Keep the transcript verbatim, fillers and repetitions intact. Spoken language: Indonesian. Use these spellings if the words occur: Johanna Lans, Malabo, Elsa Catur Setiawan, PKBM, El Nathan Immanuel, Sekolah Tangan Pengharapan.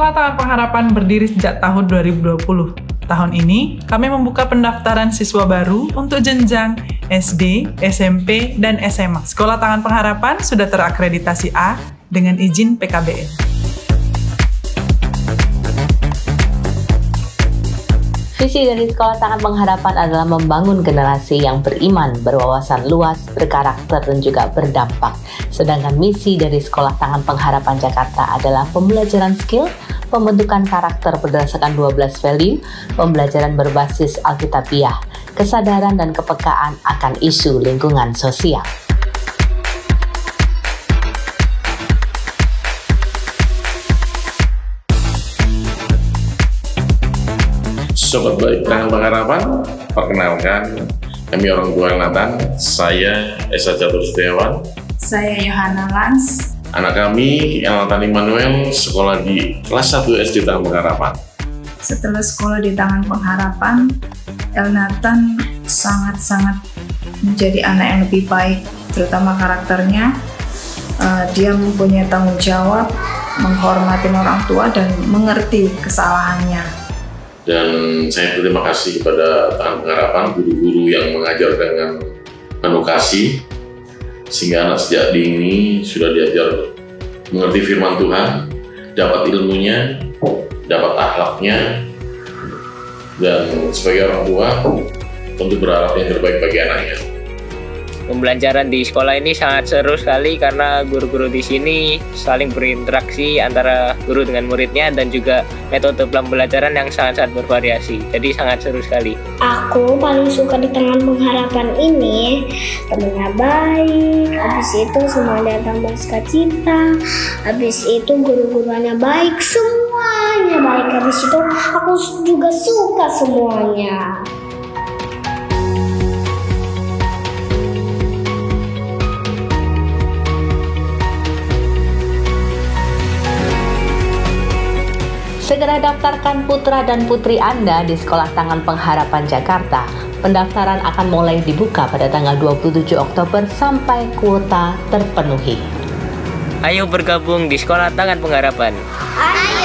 Sekolah Tangan Pengharapan berdiri sejak tahun dua ribu dua puluh. Tahun ini, kami membuka pendaftaran siswa baru untuk jenjang S D, S M P, dan S M A. Sekolah Tangan Pengharapan sudah terakreditasi A dengan izin P K B M. Visi dari Sekolah Tangan Pengharapan adalah membangun generasi yang beriman, berwawasan luas, berkarakter, dan juga berdampak. Sedangkan misi dari Sekolah Tangan Pengharapan Jakarta adalah pembelajaran skill, pembentukan karakter berdasarkan dua belas value, pembelajaran berbasis alkitabiah, kesadaran dan kepekaan akan isu lingkungan sosial. Sobat Baik Tangan Pengharapan, perkenalkan, kami orang tua El Nathan. Saya Elsa Catur Setiawan. Saya Johanna Lans. Anak kami El Nathan Immanuel, sekolah di kelas satu S D Tangan Pengharapan. Setelah sekolah di Tangan Pengharapan, El Nathan sangat-sangat menjadi anak yang lebih baik, terutama karakternya. Dia mempunyai tanggung jawab, menghormati orang tua, dan mengerti kesalahannya. Dan saya berterima kasih kepada Tangan Pengharapan, guru-guru yang mengajar dengan edukasi, sehingga anak sejak dini sudah diajar mengerti firman Tuhan, dapat ilmunya, dapat akhlaknya, dan sebagai orang tua tentu berharap yang terbaik bagi anaknya. Pembelajaran di sekolah ini sangat seru sekali karena guru-guru di sini saling berinteraksi antara guru dengan muridnya, dan juga metode pembelajaran yang sangat-sangat bervariasi, jadi sangat seru sekali. Aku paling suka di Tangan Pengharapan ini, temennya baik, habis itu semua datang bersukacita, habis itu guru-guruannya baik, semuanya baik, habis itu aku juga suka semuanya. Segera daftarkan putra dan putri Anda di Sekolah Tangan Pengharapan Jakarta. Pendaftaran akan mulai dibuka pada tanggal dua puluh tujuh Oktober sampai kuota terpenuhi. Ayo bergabung di Sekolah Tangan Pengharapan. Ayo.